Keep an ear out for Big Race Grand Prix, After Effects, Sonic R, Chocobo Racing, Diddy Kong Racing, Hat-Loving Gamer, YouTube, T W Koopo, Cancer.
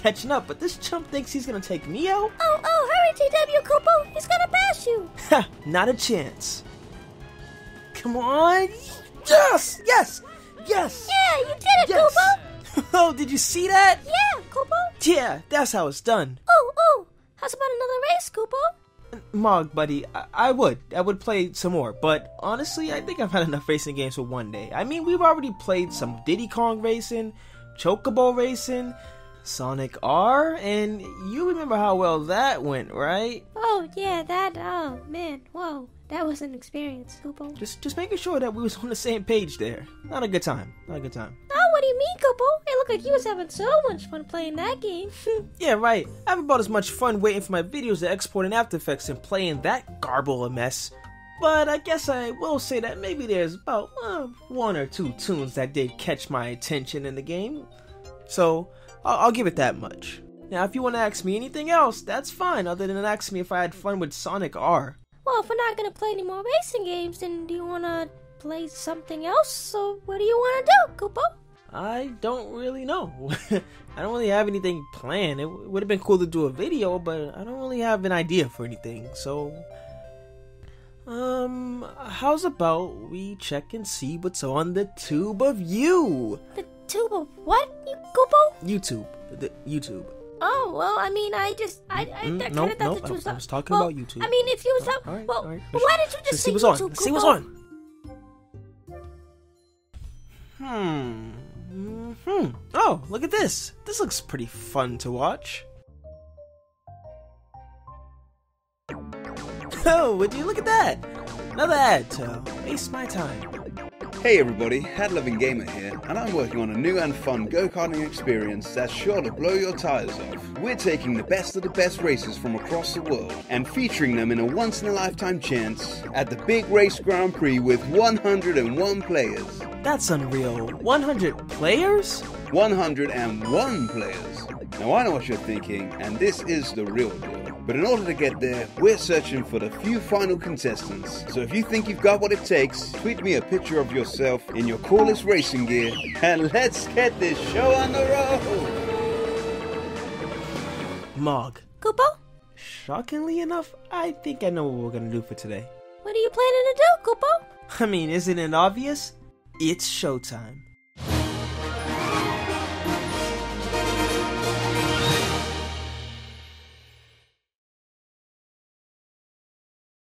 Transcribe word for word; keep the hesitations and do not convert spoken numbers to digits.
catching up, but this chump thinks he's gonna take me out? Oh, oh, hurry, T W Koopo! He's gonna pass you! Ha! Not a chance. Come on! Yes! Yes! Yes! Yeah, you did it, yes. Koopo! Oh, did you see that? Yeah, Koopo! Yeah, that's how it's done. Oh, oh! How's about another race, Koopo? Mog, buddy, I, I would. I would play some more, but honestly, I think I've had enough racing games for one day. I mean, we've already played some Diddy Kong Racing, Chocobo Racing, Sonic R, and you remember how well that went, right? Oh, yeah, that, oh, man, whoa, that was an experience, Koopo. Just, just making sure that we was on the same page there. Not a good time, not a good time. Oh, what do you mean, Koopo? It looked like you was having so much fun playing that game. Yeah, right. I have about as much fun waiting for my videos to export in After Effects and playing that garble a mess. But I guess I will say that maybe there's about uh, one or two tunes that did catch my attention in the game. So, I'll, I'll give it that much. Now, if you want to ask me anything else, that's fine, other than ask me if I had fun with Sonic R. Well, if we're not going to play any more racing games, then do you want to play something else? So, what do you want to do, Koopo? I don't really know. I don't really have anything planned. It would have been cool to do a video, but I don't really have an idea for anything. So, um, how's about we check and see what's on the tube of you? The tube of what, you Koopo? YouTube. The YouTube. Oh, well, I mean, I just, I, I, mm, I kind no, of thought no, that you I, I was talking well, about YouTube. I mean, if you was talking, oh, right, well, right. why did you just say YouTube, Koopo? Let's see what's on. Hmm. Hmm. Oh, look at this. This looks pretty fun to watch. Oh, would you look at that? Another ad to waste my time. Hey everybody, Hat-Loving Gamer here, and I'm working on a new and fun go-karting experience that's sure to blow your tires off. We're taking the best of the best races from across the world and featuring them in a once-in-a-lifetime chance at the Big Race Grand Prix with one hundred and one players. That's unreal. one hundred players? one hundred and one players. Now I know what you're thinking, and this is the real deal. But in order to get there, we're searching for the few final contestants. So if you think you've got what it takes, tweet me a picture of yourself in your coolest racing gear, and let's get this show on the road! Mog. Koopo? Shockingly enough, I think I know what we're gonna do for today. What are you planning to do, Koopo? I mean, isn't it obvious? It's showtime.